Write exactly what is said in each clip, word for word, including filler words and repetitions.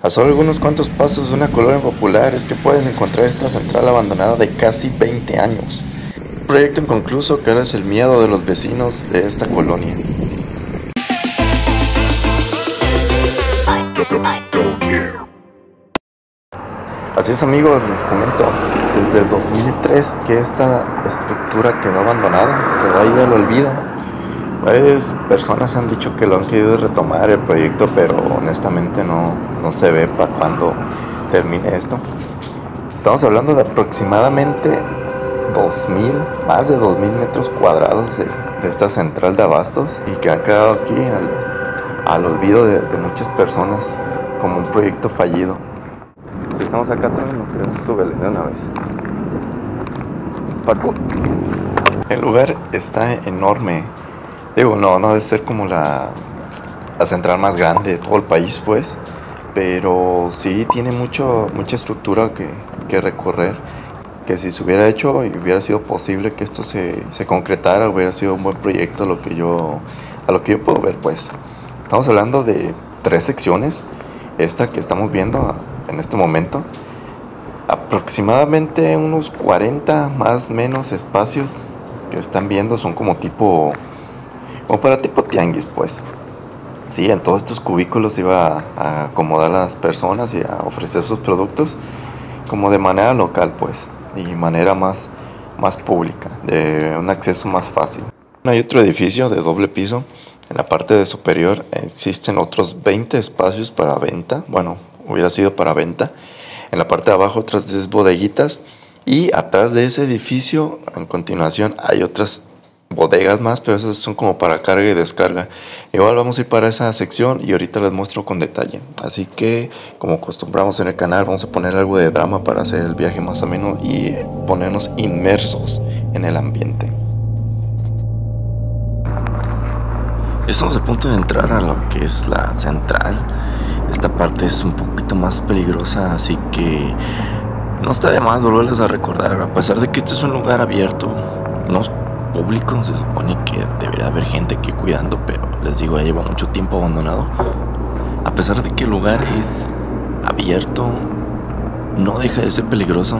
A solo algunos cuantos pasos de una colonia popular es que puedes encontrar esta central abandonada de casi veinte años. Un proyecto inconcluso que ahora es el miedo de los vecinos de esta colonia. Así es, amigos, les comento, desde el dos mil tres que esta estructura quedó abandonada, quedó ahí del olvido. Varias personas han dicho que lo han querido retomar el proyecto, pero honestamente no, no se ve para cuando termine esto. Estamos hablando de aproximadamente dos mil, más de dos mil metros cuadrados de, de esta central de abastos, y que han quedado aquí al, al olvido de, de muchas personas como un proyecto fallido. Si estamos acá también nos queremos subirle de una vez. Parkour. El lugar está enorme. Digo, no, no debe ser como la, la central más grande de todo el país, pues. Pero sí tiene mucho, mucha estructura que, que recorrer. Que si se hubiera hecho y hubiera sido posible que esto se, se concretara, hubiera sido un buen proyecto a lo que yo, a lo que yo puedo ver, pues. Estamos hablando de tres secciones. Esta que estamos viendo en este momento, aproximadamente unos cuarenta más menos espacios que están viendo son como tipo, como para tipo tianguis, pues. Sí, en todos estos cubículos iba a acomodar a las personas y a ofrecer sus productos como de manera local, pues, y manera más, más pública, de un acceso más fácil. Hay otro edificio de doble piso. En la parte de superior existen otros veinte espacios para venta, bueno, hubiera sido para venta. En la parte de abajo otras diez bodeguitas, y atrás de ese edificio, en continuación, hay otras bodegas más, pero esas son como para carga y descarga. Igual vamos a ir para esa sección y ahorita les muestro con detalle. Así que, como acostumbramos en el canal, vamos a poner algo de drama para hacer el viaje más ameno y ponernos inmersos en el ambiente. Estamos a punto de entrar a lo que es la central. Esta parte es un poquito más peligrosa, así que no está de más volverles a recordar. A pesar de que este es un lugar abierto, no es público, se supone que debería haber gente aquí cuidando, pero les digo, ya lleva mucho tiempo abandonado. A pesar de que el lugar es abierto, no deja de ser peligroso.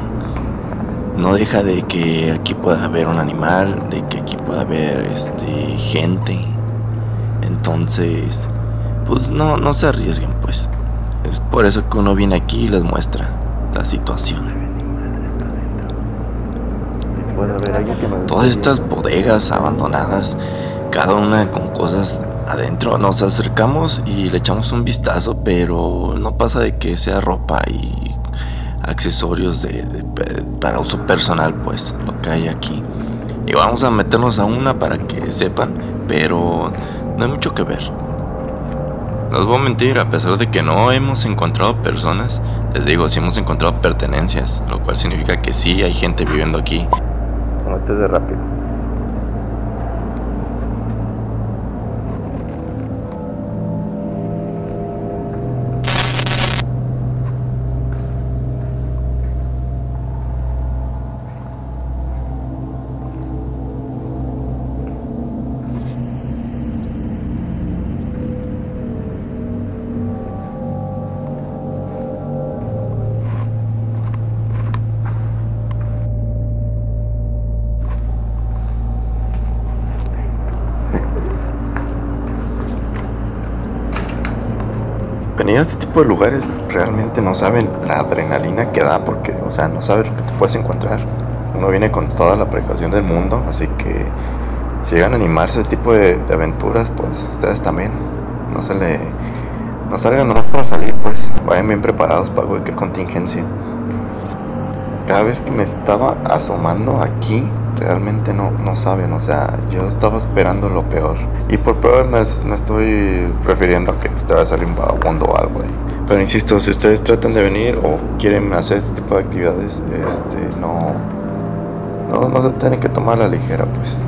No deja de que aquí pueda haber un animal, de que aquí pueda haber este, gente. Entonces, pues no, no se arriesguen, pues. Es por eso que uno viene aquí y les muestra la situación. Todas estas bodegas abandonadas, cada una con cosas adentro, nos acercamos y le echamos un vistazo, pero no pasa de que sea ropa y accesorios de, de, para uso personal, pues, lo que hay aquí. Y vamos a meternos a una para que sepan, pero no hay mucho que ver. No os voy a mentir, a pesar de que no hemos encontrado personas, les digo, sí hemos encontrado pertenencias, lo cual significa que sí hay gente viviendo aquí. Muévete de rápido. Venir a este tipo de lugares realmente no saben la adrenalina que da, porque, o sea, no sabes lo que te puedes encontrar. Uno viene con toda la precaución del mundo, así que si llegan a animarse a este tipo de, de aventuras, pues ustedes también. No se le, no salgan nomás para salir, pues vayan bien preparados para cualquier contingencia. Cada vez que me estaba asomando aquí, realmente no, no saben, o sea, yo estaba esperando lo peor. Y por peor me, me estoy refiriendo a que pues, te va a salir un vagabundo o algo ahí. Pero insisto, si ustedes tratan de venir o quieren hacer este tipo de actividades, este, no, no, no se tienen que tomar la ligera, pues.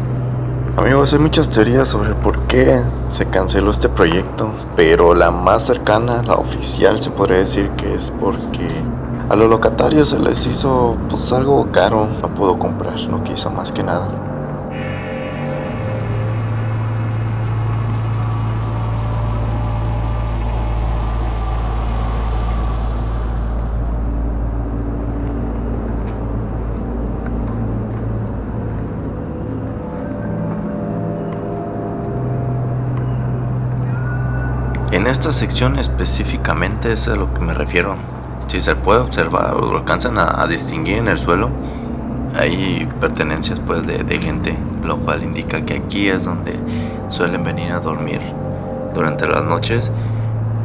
Amigos, hay muchas teorías sobre por qué se canceló este proyecto, pero la más cercana, la oficial, se podría decir que es porque a los locatarios se les hizo pues algo caro, no pudo comprar, no quiso más que nada. En esta sección específicamente es a lo que me refiero. Si se puede observar o lo alcanzan a, a distinguir en el suelo, hay pertenencias pues de, de gente, lo cual indica que aquí es donde suelen venir a dormir durante las noches.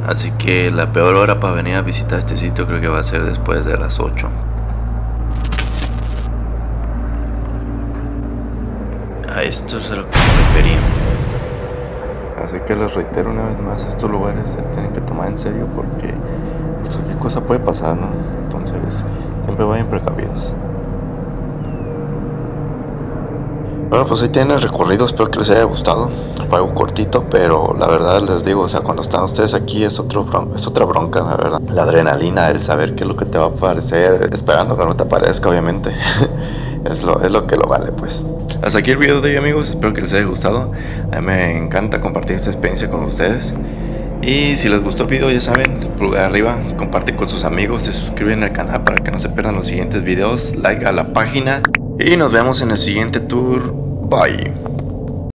Así que la peor hora para venir a visitar este sitio creo que va a ser después de las ocho. A esto es a lo que me refería. Así que les reitero una vez más, estos lugares se tienen que tomar en serio porque pues, cualquier cosa puede pasar, ¿no? Entonces siempre vayan precavidos. Bueno, pues ahí tienen el recorrido, espero que les haya gustado. Fue algo cortito, pero la verdad les digo, o sea, cuando están ustedes aquí es, otro es otra bronca, la verdad. La adrenalina, el saber qué es lo que te va a aparecer, esperando que no te aparezca, obviamente. es, lo, es lo que lo vale, pues. Hasta aquí el video de hoy, amigos, espero que les haya gustado. A mí me encanta compartir esta experiencia con ustedes. Y si les gustó el video, ya saben, pulgar arriba, comparten con sus amigos, se suscriben al canal para que no se pierdan los siguientes videos, like a la página. Y nos vemos en el siguiente tour. Bye.